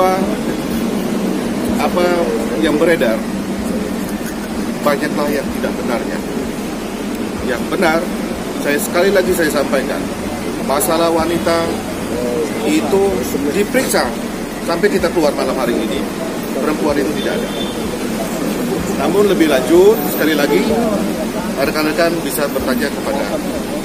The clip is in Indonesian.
bahwa apa yang beredar banyaklah yang tidak benarnya. Yang benar, sekali lagi saya sampaikan, masalah wanita itu diperiksa sampai kita keluar malam hari ini, perempuan itu tidak ada. Namun lebih lanjut, sekali lagi rekan-rekan bisa bertanya kepada